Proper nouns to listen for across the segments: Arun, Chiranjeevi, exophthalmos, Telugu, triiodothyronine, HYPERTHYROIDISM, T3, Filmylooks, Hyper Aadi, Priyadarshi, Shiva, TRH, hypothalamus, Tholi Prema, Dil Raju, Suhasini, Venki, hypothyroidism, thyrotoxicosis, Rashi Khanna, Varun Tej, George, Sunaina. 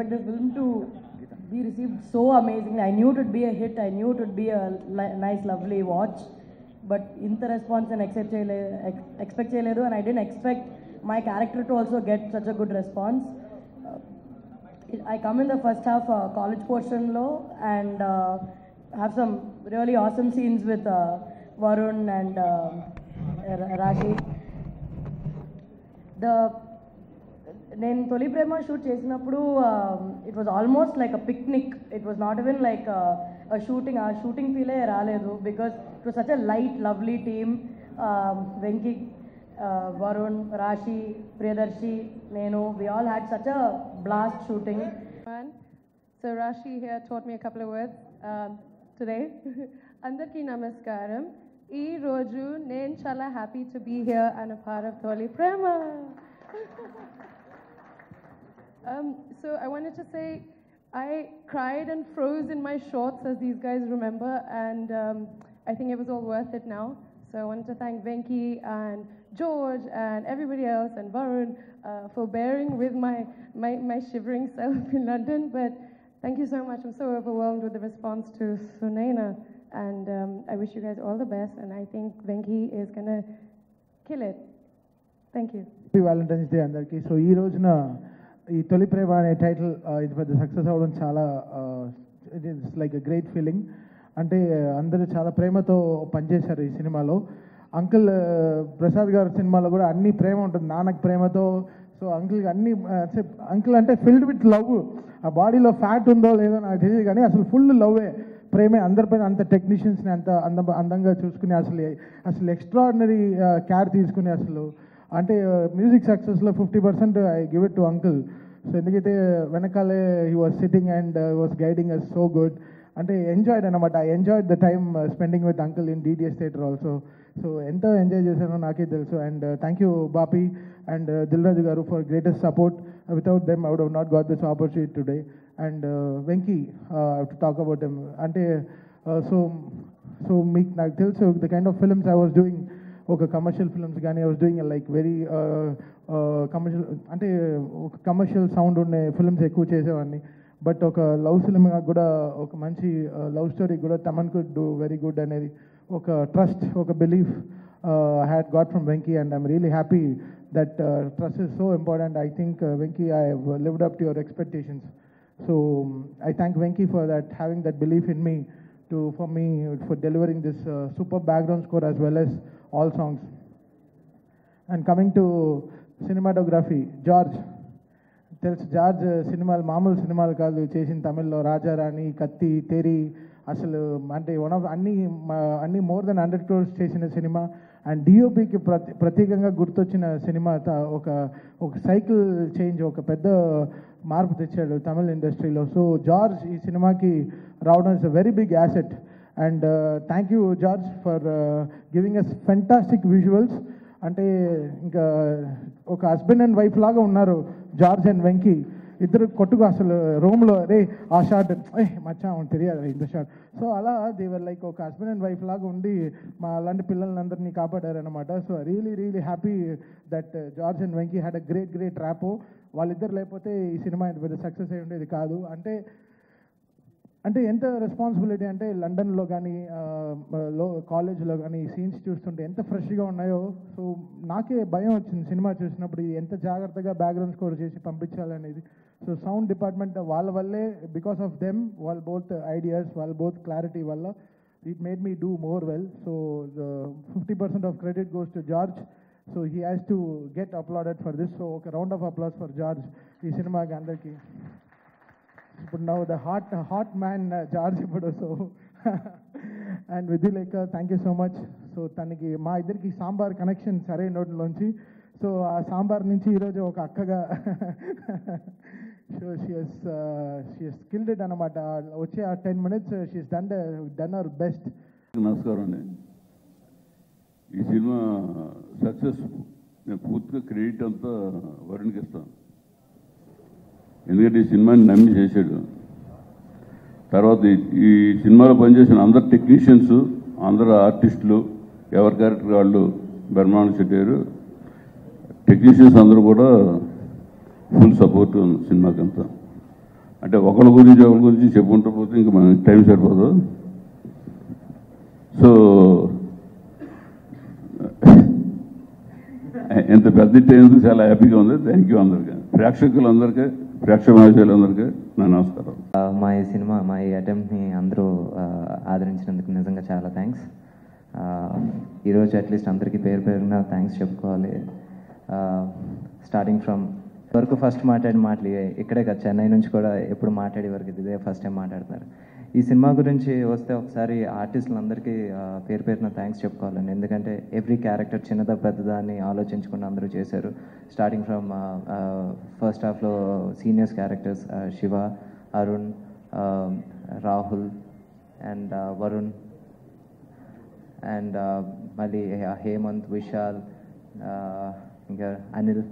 expect this film to be received so amazingly. I knew it would be a hit. I knew it would be a nice, lovely watch. But in the response and expect cheyaledu, and I didn't expect my character to also get such a good response. I come in the first half college portion low and have some really awesome scenes with Varun and Rashi. Then Tholi Prema shoot chesinappudu, it was almost like a picnic. It was not even like a shooting. Our shooting feel raledu because it was such a light, lovely team. Venki, Varun, Rashi, Priyadarshi, Nenu, we all had such a blast shooting. So Rashi here taught me a couple of words today. Andarki namaskaram. Ee roju nen chala happy to be here and a part of Tholi Prema. So I wanted to say I cried and froze in my shorts, as these guys remember, and I think it was all worth it now. So I wanted to thank Venki and George and everybody else and Varun for bearing with my shivering self in London. But thank you so much. I'm so overwhelmed with the response to Sunaina. And I wish you guys all the best. And I think Venki is going to kill it. Thank you. Happy Valentine's Day, andarki. So, ee rojuna ee Tholi Prema ane title idi pedda success avadam chaala, it is like a great feeling. Ante andaru chaala prema tho pani chesaru ee cinema lo. Uncle Prasad garu cinema lo kuda anni prema untundi, nanaku prema tho. So uncle ki anni, uncle ante filled with love. Aa body lo fat undo ledo naaku teliyadu gaani asalu full love e. ప్రేమే అందరిపైన అంత టెక్నీషియన్స్ని అంత అందంగా చూసుకుని అసలు extraordinary care తీసుకుని అసలు అంటే మ్యూజిక్ సక్సెస్లో 50% I give it to uncle. So ఎందుకైతే వెనకాలే he was sitting and was guiding us so good అంటే ఎంజాయ్డ్ అనమాట. I enjoyed the time spending with uncle in DDS theatre also. So ఎంతో enjoy చేశానో నాకే తెలుసు. And thank you బాపి and Dil Raju గారు for greatest support. Without them I would have not got this opportunity today. And Venky I have to talk about them అంటే so మీకు నాకు తెలుసు the kind of films I was doing. ఒక commercial films కానీ I was doing like very commercial అంటే ఒక commercial sound ఉండే films ఎక్కువ చేసేవాడిని. బట్ ఒక లవ్ సినిమాగా కూడా ఒక మంచి లవ్ స్టోరీ కూడా Thaman could do very good అనేది ఒక ట్రస్ట్ ఒక belief I had got from Venky and I'm really happy that trust is so important. I think Venki, I have lived up to your expectations. So I thank Venki for that, having that belief in me, for delivering this superb background score as well as all songs. And coming to cinematography, George. Tells George మామూలు సినిమాలు కాదు చేసిన తమిళ్లో రాజారాణి కత్తి తెరి అసలు అంటే one of అన్ని more than 100 crores చేసిన సినిమా. అండ్ డిఓపికి ప్రత్యేకంగా గుర్తొచ్చిన సినిమా. ఒక సైకిల్ చేంజ్ ఒక పెద్ద మార్పు తెచ్చాడు తమిళ్ ఇండస్ట్రీలో. సో జార్జ్ ఈ సినిమాకి రావడం is a very big asset. And thank you George for giving us fantastic visuals. అంటే ఇంకా ఒక హస్బెండ్ అండ్ వైఫ్ లాగా ఉన్నారు జార్జ్ అండ్ వెంకీ ఇద్దరు. కొట్టుకు అసలు రూమ్లో అదే ఆ షాట్ మచ్చా తెలియదు ఇంత షాట్. సో అలా దేవర్ లైక్ ఒక హస్బెండ్ అండ్ వైఫ్ లాగా ఉండి మా అలాంటి పిల్లల్ని అందరినీ కాపాడారనమాట. So really really happy that George and Venky had a great great rapport. వాళ్ళిద్దరు లేకపోతే ఈ సినిమా ఇంత పెద్ద సక్సెస్ అయి ఉండేది కాదు. అంటే ఎంత రెస్పాన్సిబిలిటీ అంటే లండన్లో కానీ కాలేజ్లో కానీ సీన్స్ చూస్తుంటే ఎంత ఫ్రెష్గా ఉన్నాయో. సో నాకే భయం వచ్చింది సినిమా చూసినప్పుడు ఇది ఎంత జాగ్రత్తగా బ్యాక్గ్రౌండ్ స్కోర్ చేసి పంపించాలనేది. సో సౌండ్ డిపార్ట్మెంట్ వాళ్ళ వల్లే బికాస్ ఆఫ్ దెమ్ వాళ్ళ బోత్ ఐడియాస్ వాళ్ళ బోత్ క్లారిటీ వల్ల it made me do more well. So 50% of credit goes to George. So he has to get applauded for this. So ఒక round of applause for George ఈ సినిమాకి అందరికీ. But now the hot man George Budo. So and Vidhilekha, thank you so much. So taniki maa iddariki sambar connection sare note lonchi. So aa sambar nunchi ee roju oka akkaga so she has killed it anamata. Vache aa 10 minutes she has done her best. Namaskaram andi. Ee cinema success ne poortha credit anta Varun ki isthanu. ఎందుకంటే ఈ సినిమాని నమ్మి చేశాడు. తర్వాత ఈ సినిమాలో పనిచేసిన అందరు టెక్నీషియన్స్ అందరు ఆర్టిస్టులు ఎవరి క్యారెక్టర్ వాళ్ళు బ్రహ్మాండం చెట్టారు. టెక్నీషియన్స్ అందరూ కూడా ఫుల్ సపోర్ట్ సినిమాకంతా. అంటే ఒకళ్ళ గురించి ఒకరి గురించి చెప్పుకుంటూ పోతే ఇంక మన టైం సరిపోదు. సో ఎంత పెద్ద టైంకి చాలా హ్యాపీగా ఉంది. థ్యాంక్ యూ అందరికీ, ప్రేక్షకులందరికీ, ప్రేక్షకులందరికీ నా నమస్కారం. మా ఈ సినిమా, మా ఈ అటెంప్ట్ని అందరూ ఆదరించినందుకు నిజంగా చాలా థ్యాంక్స్. ఈరోజు అట్లీస్ట్ అందరికీ పేరు పేరున థ్యాంక్స్ చెప్పుకోవాలి. స్టార్టింగ్ ఫ్రమ్ వరకు ఫస్ట్ మాట్లాడి మాటలు ఇక్కడే కదా, చెన్నై నుంచి కూడా ఎప్పుడు మాట్లాడే వరకు ఇదే ఫస్ట్ టైం మాట్లాడుతున్నారు. ఈ సినిమా గురించి వస్తే ఒకసారి ఆర్టిస్టులందరికీ పేరు పేరున థ్యాంక్స్ చెప్పుకోవాలండి. ఎందుకంటే ఎవ్రీ క్యారెక్టర్ చిన్నదా పెద్దదా అని ఆలోచించకుండా అందరూ చేశారు. స్టార్టింగ్ ఫ్రమ్ ఫస్ట్ హాఫ్లో seniors characters Shiva, Arun, Rahul and Varun and మళ్ళీ హేమంత్, విశాల్, ఇంకా అనిల్.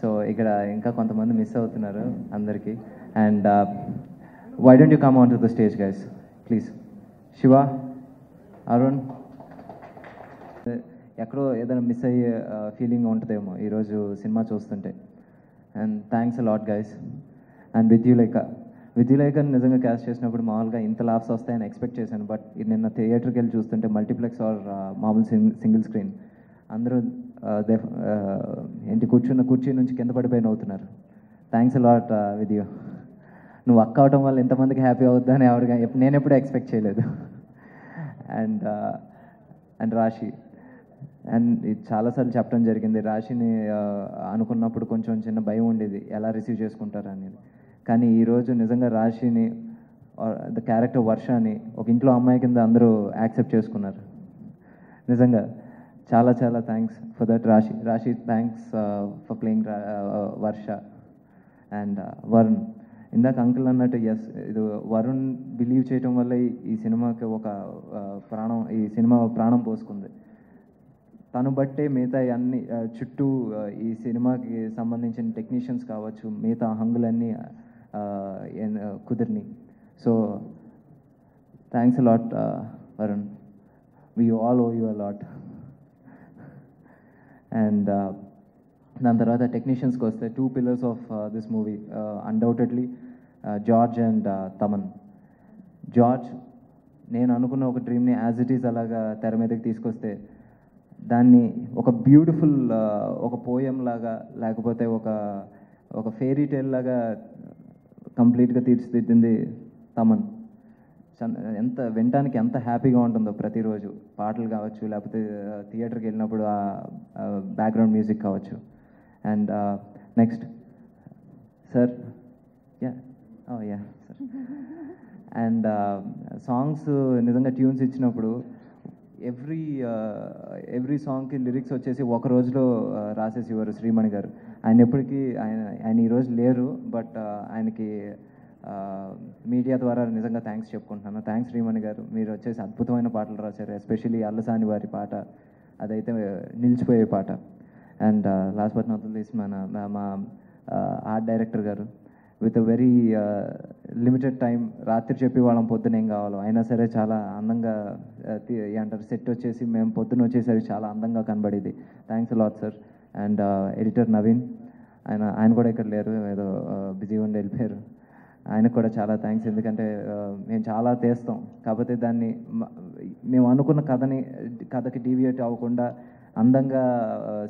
సో ఇక్కడ ఇంకా కొంతమంది మిస్ అవుతున్నారు అందరికీ. And why don't you come onto the stage, guys, please? Shiva, Arun, ekkado edaina miss ay feeling untademo ee roju cinema chustunte. And thanks a lot, guys. And with you like nijanga cast chesinappudu maalaga inta laughs ostayani expect chesanu, but ninna theater ki elli chustunte multiplex or normal single screen andaru enti kurchuna kurchi nunchi kinda padipoyi navuthunaru. Thanks a lot with you. నువ్వు work అవటం వల్ల ఎంతమందికి happy అవుద్దా అని ఎవరిగా నేను ఎప్పుడు expect చేయలేదు. And రాశి, అండ్ ఇది చాలాసార్లు చెప్పడం జరిగింది, రాశిని అనుకున్నప్పుడు కొంచెం చిన్న భయం ఉండేది ఎలా రిసీవ్ చేసుకుంటారా అనేది. కానీ ఈరోజు నిజంగా రాశిని, ద క్యారెక్టర్ వర్షాన్ని ఒక ఇంట్లో అమ్మాయి కింద అందరూ యాక్సెప్ట్ చేసుకున్నారు. నిజంగా చాలా చాలా థ్యాంక్స్ ఫర్ దట్ రాశి. రాశి, thanks for playing Varsha. And Varun, ఇందాక అంకుల్ అన్నట్టు, ఎస్, ఇది వరుణ్ బిలీవ్ చేయటం వల్ల ఈ సినిమాకి ఒక ప్రాణం, ఈ సినిమా ప్రాణం పోసుకుంది. తను బట్టే మిగతా అన్ని చుట్టూ ఈ సినిమాకి సంబంధించిన టెక్నీషియన్స్ కావచ్చు, మిగతా హంగులన్నీ కుదిరిని. So thanks a lot Varun, we all owe you a lot. And దాని తర్వాత టెక్నీషియన్స్కి వస్తే, two pillars of this movie undoubtedly George and Thaman. George నేను అనుకున్న ఒక డ్రీమ్ని యాజ్ ఇట్ ఈజ్ అలాగా తెర మీదకి తీసుకొస్తే, దాన్ని ఒక బ్యూటిఫుల్, ఒక పోయం లాగా, లేకపోతే ఒక ఫెయిరీ టేల్ లాగా కంప్లీట్గా తీర్చిదిద్దింది తమన్. ఎంత వినటానికి ఎంత హ్యాపీగా ఉంటుందో ప్రతిరోజు, పాటలు కావచ్చు, లేకపోతే థియేటర్కి వెళ్ళినప్పుడు ఆ బ్యాక్గ్రౌండ్ మ్యూజిక్ కావచ్చు. And next, sir, yeah, oh yeah, sir. And songs nizanga tunes ichinappudu every song ki lyrics vachesi oka rojulo rasesi varu Srimani garu. Ayana eppudiki ayana ee roju leru, but ayaniki media ద్వారా నిజంగా thanks చెప్పుకుంటున్నాను. Thanks Shreemani గారు, మీరు వచ్చేసి అద్భుతమైన పాటలు రాశారు, especially Allasani వారి పాట, అదైతే నిలిచిపోయే పాట. And last but not least మా ఆర్ట్ డైరెక్టర్ గారు, విత్ వెరీ లిమిటెడ్ టైం, రాత్రి చెప్పి వాళ్ళం పొద్దున ఏం కావాలో అయినా సరే చాలా అందంగా అంటారు సెట్ వచ్చేసి, మేము పొద్దున వచ్చేసరికి చాలా అందంగా కనబడేది. Thanks a lot sir. And editor Naveen, ఆయన కూడా ఇక్కడ లేరు, ఏదో బిజీ ఉండి వెళ్ళిపోయారు. ఆయనకు కూడా చాలా థ్యాంక్స్, ఎందుకంటే మేము చాలా తీస్తాం, కాకపోతే దాన్ని మేము అనుకున్న కథకి డీవియేట్ అవ్వకుండా అందంగా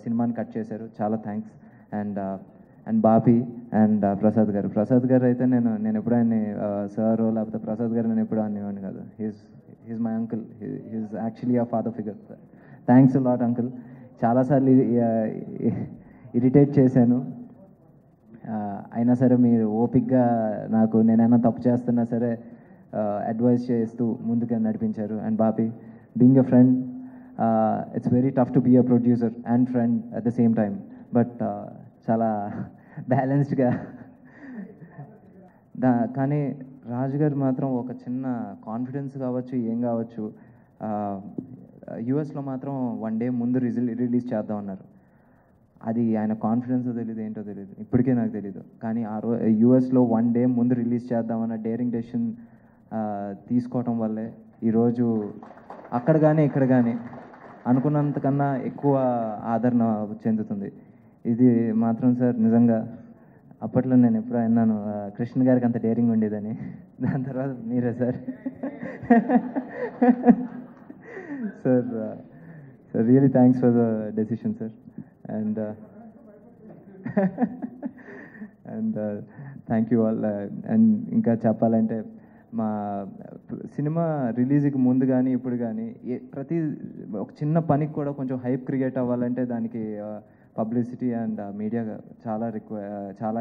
సినిమాని కట్ చేశారు. చాలా thanks. And Bapi and Prasad గారు అయితే నేను ఎప్పుడు ఆయన్ని సార్, లేకపోతే ప్రసాద్ గారు నేను ఎప్పుడు అనేవాడిని కాదు. He's my uncle, he's actually a father figure. Thanks lot uncle, చాలాసార్లు ఇరిటేట్ చేశాను, అయినా సరే మీరు ఓపిక్గా నాకు నేనైనా తప్పు చేస్తున్నా సరే అడ్వైస్ చేస్తూ ముందుగా నడిపించారు. And Bapi, being a friend, it's very tough to be a producer and friend at the same time, but chala balanced ga da. Kani Raj garu matram oka chinna confidence kavachu em kavachu, US lo matram one day mundu release chedam annaru. Adi ayana confidence teliyadu, ento teliyadu, ippudike naaku teliyadu, kani US lo one day mundu release chedam anna daring decision teeskovatam valle ee roju అక్కడ కానీ ఇక్కడ కానీ అనుకున్నంతకన్నా ఎక్కువ ఆదరణ చెందుతుంది. ఇది మాత్రం sir నిజంగా అప్పట్లో నేను ఎప్పుడో అన్నాను కృష్ణ గారికి అంత డేరింగ్ ఉండేదని. దాని తర్వాత మీరే sir. Sir sir really thanks for the decision sir. And and thank you all. And ఇంకా చెప్పాలంటే మా సినిమా రిలీజ్కి ముందు కానీ ఇప్పుడు కానీ ప్రతి ఒక చిన్న పనికి కూడా కొంచెం హైప్ క్రియేట్ అవ్వాలంటే దానికి పబ్లిసిటీ అండ్ మీడియా చాలా చాలా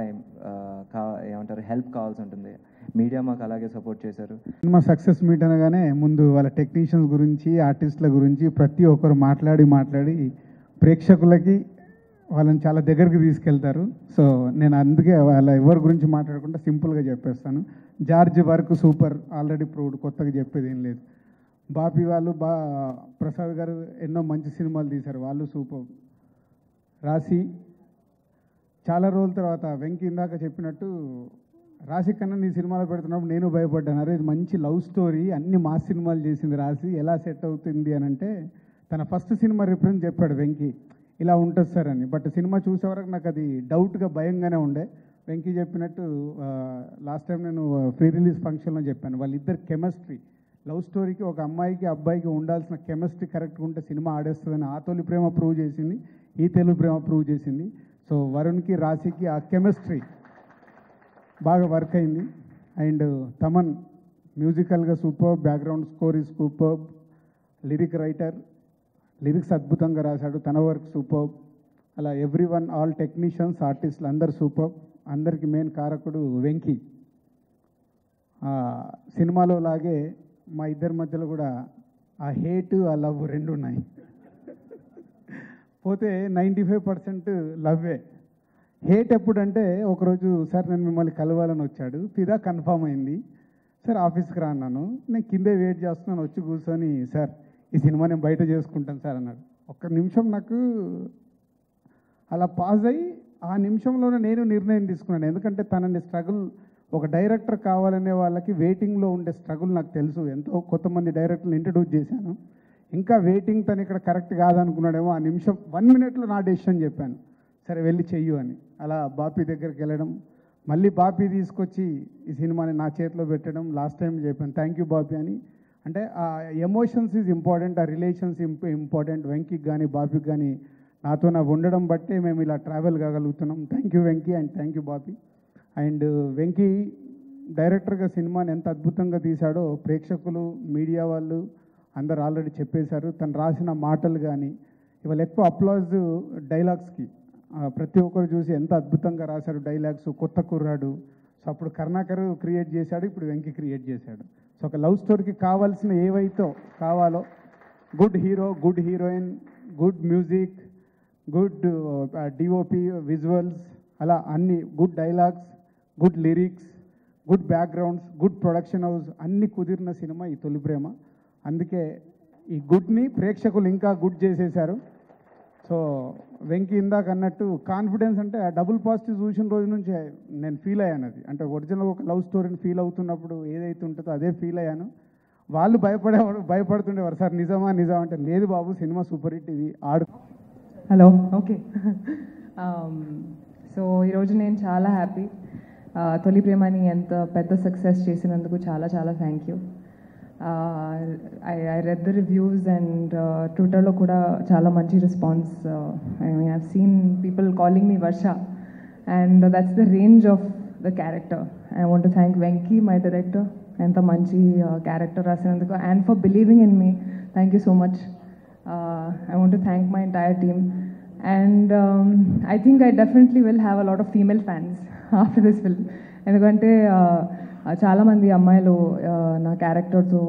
ఏమంటారు హెల్ప్ కావాల్సి ఉంటుంది. మీడియా మాకు అలాగే సపోర్ట్ చేశారు. సినిమా సక్సెస్ మీట్ అనగానే ముందు వాళ్ళ టెక్నీషియన్స్ గురించి, ఆర్టిస్టుల గురించి ప్రతి ఒక్కరు మాట్లాడి ప్రేక్షకులకి వాళ్ళని చాలా దగ్గరికి తీసుకెళ్తారు. సో నేను అందుకే వాళ్ళ ఎవరి గురించి మాట్లాడకుండా సింపుల్గా చెప్పేస్తాను. George work super, already proved, కొత్తగా చెప్పేది ఏం లేదు. బాపి వాళ్ళు ప్రసాద్ గారు ఎన్నో మంచి సినిమాలు తీశారు, వాళ్ళు సూపర్. రాశి చాలా రోజుల తర్వాత వెంకి ఇందాక చెప్పినట్టు రాశి కన్నా నీ సినిమాలో పెడుతున్నప్పుడు నేను భయపడ్డాను, అరే ఇది మంచి లవ్ స్టోరీ, అన్ని మాస్ సినిమాలు చేసింది రాశి, ఎలా సెట్ అవుతుంది అని. అంటే తన ఫస్ట్ సినిమా రిఫరెన్స్ చెప్పాడు వెంకి, ఇలా ఉంటుంది సార్ అని. బట్ సినిమా చూసే వరకు నాకు అది డౌట్గా భయంగానే ఉండే. వెంకీ చెప్పినట్టు లాస్ట్ టైం నేను ఫ్రీ రిలీజ్ ఫంక్షన్లో చెప్పాను, వాళ్ళిద్దరు కెమిస్ట్రీ, లవ్ స్టోరీకి ఒక అమ్మాయికి అబ్బాయికి ఉండాల్సిన కెమిస్ట్రీ కరెక్ట్గా ఉంటే సినిమా ఆడేస్తుందని ఆ తొలి ప్రేమ ప్రూవ్ చేసింది, ఈ తెలుగు ప్రేమ ప్రూవ్ చేసింది. సో వరుణ్కి రాశికి ఆ కెమిస్ట్రీ బాగా వర్క్ అయింది. అండ్ తమన్ మ్యూజికల్గా super, background score is super, lyric writer, lyrics అద్భుతంగా రాశాడు, తన వర్క్ సూపర్. అలా ఎవ్రీ వన్, ఆల్ టెక్నీషియన్స్, ఆర్టిస్టులు అందరు సూపర్. అందరికీ మెయిన్ కారకుడు వెంకీ. సినిమాలో లాగే మా ఇద్దరి మధ్యలో కూడా ఆ హేట్, ఆ లవ్ రెండు ఉన్నాయి. పోతే 95% లవ్వే. హేట్ ఎప్పుడంటే ఒకరోజు సార్ నేను మిమ్మల్ని కలవాలని వచ్చాడు, ఫిదా కన్ఫామ్ అయింది, సార్ ఆఫీస్కి రా అన్నాను, నేను కిందే వెయిట్ చేస్తున్నాను, వచ్చి కూర్చొని సార్ ఈ సినిమా నేను బయట చేసుకుంటాను సార్ అన్నాడు. ఒక్క నిమిషం నాకు అలా పాజ్ అయ్యి ఆ నిమిషంలోనే నేను నిర్ణయం తీసుకున్నాను. ఎందుకంటే తనని స్ట్రగుల్, ఒక డైరెక్టర్ కావాలనే వాళ్ళకి వెయిటింగ్లో ఉండే స్ట్రగుల్ నాకు తెలుసు, ఎంతో కొంతమంది డైరెక్టర్లు ఇంట్రడ్యూస్ చేశాను. ఇంకా వెయిటింగ్ తను ఇక్కడ కరెక్ట్ కాదనుకున్నాడేమో, ఆ నిమిషం 1 నిమిషంలో నా డెసిషన్ చెప్పాను, సరే వెళ్ళి చెయ్యు అని. అలా బాపి దగ్గరికి వెళ్ళడం, మళ్ళీ బాపి తీసుకొచ్చి ఈ సినిమాని నా చేతిలో పెట్టడం, లాస్ట్ టైం చెప్పాను థ్యాంక్ యూ బాపి అని. అంటే ఆ ఎమోషన్స్ ఈజ్ ఇంపార్టెంట్, ఆ రిలేషన్స్ ఇంపార్టెంట్. వెంకీకి కానీ బాపికి కానీ నాతో నాకు ఉండడం బట్టే మేము ఇలా ట్రావెల్ కాగలుగుతున్నాం. Thank you Venky and thank you బాపి. And Venky డైరెక్టర్గా సినిమాని ఎంత అద్భుతంగా తీశాడో ప్రేక్షకులు, మీడియా వాళ్ళు అందరు ఆల్రెడీ చెప్పేశారు. తను రాసిన మాటలు కానీ, ఇవాళ ఎక్కువ అప్లాజ్ డైలాగ్స్కి, ప్రతి ఒక్కరు చూసి ఎంత అద్భుతంగా రాశారు డైలాగ్స్, కొత్త కుర్రాడు. సో అప్పుడు కర్ణాకర్ క్రియేట్ చేశాడు, ఇప్పుడు వెంకీ క్రియేట్ చేశాడు. సో ఒక లవ్ స్టోరీకి కావాల్సిన ఏవైతే కావాలో, good hero, good heroine, good music, good DOP, visuals, అలా అన్ని, good dialogues, good lyrics, good backgrounds, good production house, అన్ని కుదిరిన సినిమా ఈ తొలి ప్రేమ. అందుకే ఈ గుడ్ని ప్రేక్షకులు ఇంకా గుడ్ చేసేశారు. సో వెంకీ ఇందాక అన్నట్టు కాన్ఫిడెన్స్ అంటే ఆ డబుల్ పాజిటివ్ చూసిన రోజు నుంచి నేను ఫీల్ అయ్యాను. అది అంటే ఒరిజినల్ ఒక లవ్ స్టోరీని ఫీల్ అవుతున్నప్పుడు ఏదైతే ఉంటుందో అదే ఫీల్ అయ్యాను. వాళ్ళు భయపడుతుండేవారు, సార్ నిజమా నిజమా అంటే, లేదు బాబు సినిమా సూపర్ హిట్, ఇది ఆడు. Hello, okay. సో ఈరోజు నేను చాలా హ్యాపీ. తొలి ప్రేమని ఎంత పెద్ద సక్సెస్ చేసినందుకు చాలా చాలా thank you. I read the reviews and ట్విట్టర్లో కూడా చాలా మంచి response. I mean I've seen people calling me Varsha, and that's the range of the character. I want to thank Venky, my director, ఎంత మంచి క్యారెక్టర్ రాసినందుకు, and for believing in me, thank you so much. I want to thank my entire team, and I think I definitely will have a lot of female fans after this film. Endukante chaala mandi ammayalo na character tho,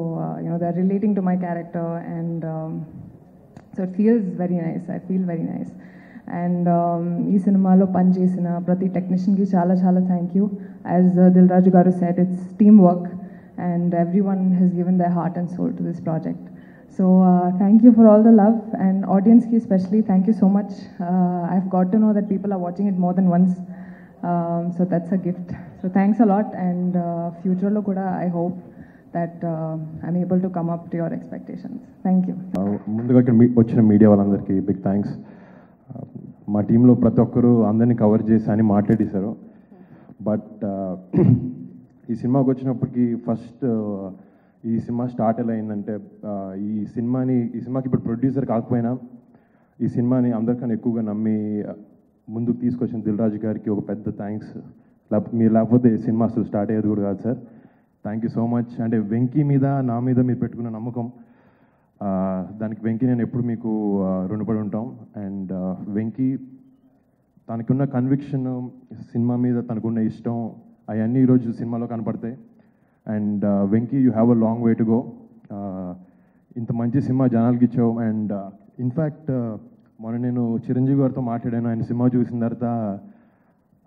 you know, they are relating to my character, and so it feels very nice. I feel very nice, and ee cinema lo pan chesina prati technician ki chaala chaala thank you. As Dil Raju garu said, it's teamwork, and everyone has given their heart and soul to this project. So thank you for all the love, and audience ki especially thank you so much. I've got to know that people are watching it more than once, so that's a gift. So thanks a lot, and future lo kuda I hope that I'm able to come up to your expectations. Thank you. Munduga ikkada vachina media vallandariki big thanks. Ma team lo prati okkaru andarni cover chesani maatladesaru. But ఈ సినిమాకి వచ్చినప్పటికీ first ఈ cinema start ఎలా అయిందంటే ఈ సినిమాకి ఇప్పుడు producer కాకపోయినా ఈ సినిమాని అందరికన్నా ఎక్కువగా నమ్మి ముందుకు తీసుకొచ్చిన దిల్రాజు గారికి ఒక పెద్ద థ్యాంక్స్. మీరు లేకపోతే సినిమా అసలు స్టార్ట్ అయ్యేది కూడా కాదు sir. Thank you so much. అంటే వెంకీ మీద నా మీద మీరు పెట్టుకున్న నమ్మకం, దానికి వెంకీ నేను ఎప్పుడు మీకు రుణపడి ఉంటాం. అండ్ వెంకీ తనకున్న కన్విక్షన్, సినిమా మీద తనకున్న ఇష్టం, అవన్నీ ఈరోజు సినిమాలో కనపడతాయి. And Venky, you have a long way to go. ఇంత మంచి సినిమా జనాలకి ఇచ్చావు. అండ్ ఇన్ఫ్యాక్ట్ మొన్న నేను చిరంజీవి గారితో మాట్లాడాను. ఆయన సినిమా చూసిన తర్వాత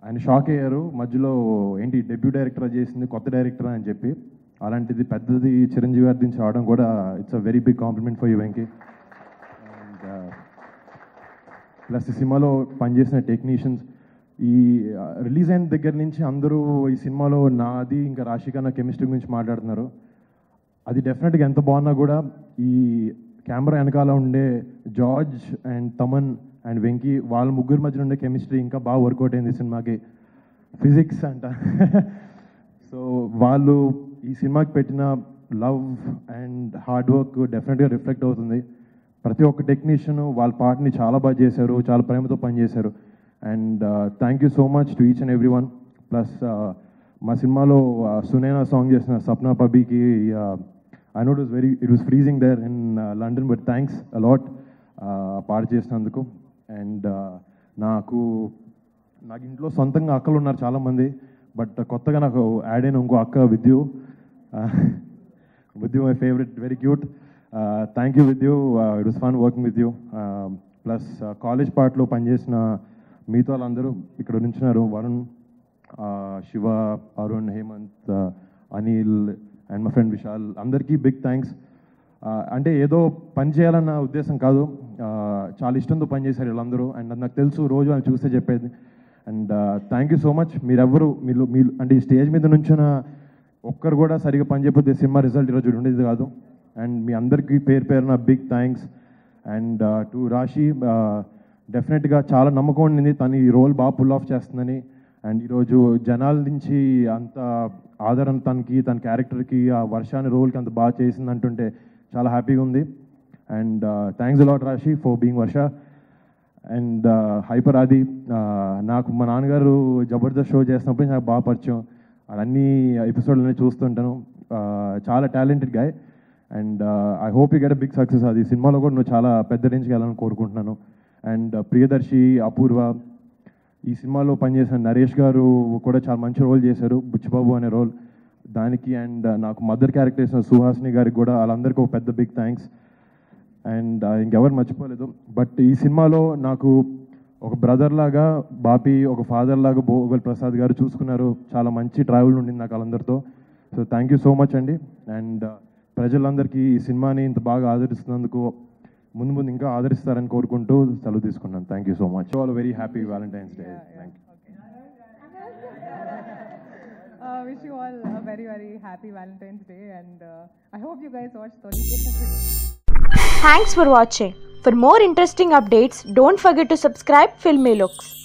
ఆయన షాక్ అయ్యారు. మధ్యలో ఏంటి డెబ్యూ డైరెక్టర్ చేసింది, కొత్త డైరెక్టర్ అని చెప్పి. అలాంటిది పెద్దది చిరంజీవి గారి నుంచి రావడం కూడా it's a very big compliment for you Venky. And plus ఈ సినిమాలో పనిచేసిన టెక్నీషియన్స్, ఈ రిలీజ్ అయిన దగ్గర నుంచి అందరూ ఈ సినిమాలో నాది ఇంకా రాశి ఖన్నా కెమిస్ట్రీ గురించి మాట్లాడుతున్నారు. అది డెఫినెట్గా ఎంత బాగున్నా కూడా ఈ కెమెరా వెనకాల ఉండే George and Thaman and Venky, వాళ్ళ ముగ్గురు మధ్యన ఉండే కెమిస్ట్రీ ఇంకా బాగా వర్కౌట్ అయింది ఈ సినిమాకి. ఫిజిక్స్ అంట. సో వాళ్ళు ఈ సినిమాకి పెట్టిన లవ్ అండ్ హార్డ్ వర్క్ డెఫినెట్గా రిఫ్లెక్ట్ అవుతుంది. ప్రతి ఒక్క టెక్నీషియన్ వాళ్ళ పార్ట్ని చాలా బాగా చేశారు, చాలా ప్రేమతో పనిచేశారు. And thank you so much to each and every one. Plus మా సినిమాలో సునైనా సాంగ్ చేసిన సప్నా పబీకి, I know it was freezing there in London, but thanks a lot పాడు చేసినందుకు. అండ్ నాకు ఇంట్లో సొంతంగా అక్కలు ఉన్నారు చాలామంది, బట్ కొత్తగా నాకు యాడ్ అయిన ఇంకో అక్క Vidyu. Vidyu my favourite, very cute. Thank you Vidyu, it was fun working with you. Plus college పార్ట్లో పనిచేసిన మీతో వాళ్ళందరూ ఇక్కడ నుంచున్నారు, Varun, Shiva, Arun, Hemanth, Anil and my friend Vishal, అందరికీ బిగ్ థ్యాంక్స్. అంటే ఏదో పని చేయాలన్న ఉద్దేశం కాదు, చాలా ఇష్టంతో పనిచేశారు వీళ్ళందరూ. అండ్ నాకు తెలుసు రోజు అని చూస్తే చెప్పేది. And thank you so much. మీరెవ్వరు మీరు అంటే ఈ స్టేజ్ మీద నుంచిన ఒక్కరు కూడా సరిగా పని చేయకపోతే సినిమా రిజల్ట్ ఈరోజు ఉండేది కాదు. అండ్ మీ అందరికీ పేరున బిగ్ థ్యాంక్స్. అండ్ టు రాశి, డెఫినెట్గా చాలా నమ్మకం ఉండింది తను ఈ రోల్ బాగా పుల్ ఆఫ్ చేస్తుందని. అండ్ ఈరోజు జనాల నుంచి అంత ఆదరణ తనకి, తన క్యారెక్టర్కి, ఆ వర్షాన్ని రోల్కి అంత బాగా చేసింది అంటుంటే చాలా హ్యాపీగా ఉంది. And thanks a lot Raashi for being Varsha. And hyper Aadi, నాకు మా నాన్నగారు జబర్దస్త్ షో చేసినప్పుడు నాకు బాగా పరిచయం. అన్ని ఎపిసోడ్లన్నీ చూస్తుంటాను. చాలా talented guy. And I hope you get a big success. అది సినిమాలో కూడా నువ్వు చాలా పెద్ద రేంజ్కి వెళ్ళాలని కోరుకుంటున్నాను. అండ్ ప్రియదర్శి, అపూర్వ, ఈ సినిమాలో పనిచేసిన నరేష్ గారు కూడా చాలా మంచి రోల్ చేశారు, బుచ్చిబాబు అనే రోల్ దానికి. అండ్ నాకు మదర్ క్యారెక్టర్ చేసిన సుహాసిని గారికి కూడా, వాళ్ళందరికీ ఒక పెద్ద బిగ్ థ్యాంక్స్. అండ్ ఇంకెవరు మర్చిపోలేదు. బట్ ఈ సినిమాలో నాకు ఒక బ్రదర్ లాగా బాపి, ఒక ఫాదర్ లాగా భోగల్ ప్రసాద్ గారు చూసుకున్నారు. చాలా మంచి ట్రావెల్ ఉండింది నాకు వాళ్ళందరితో. So thank you so much అండి. అండ్ ప్రజలందరికీ ఈ సినిమాని ఇంత బాగా ఆదరిస్తున్నందుకు ముందు ఇంకా ఆదరిస్తారని కోరుకుంటూ సెలవు తీసుకున్నాను. Thank you so much. All very happy Valentine's day. Thank you. Wish you all a very, very happy Valentine's Day, and I hope you guys watch Tholi Prema. Thanks for watching. For more interesting updates, don't forget to subscribe Filmy Looks.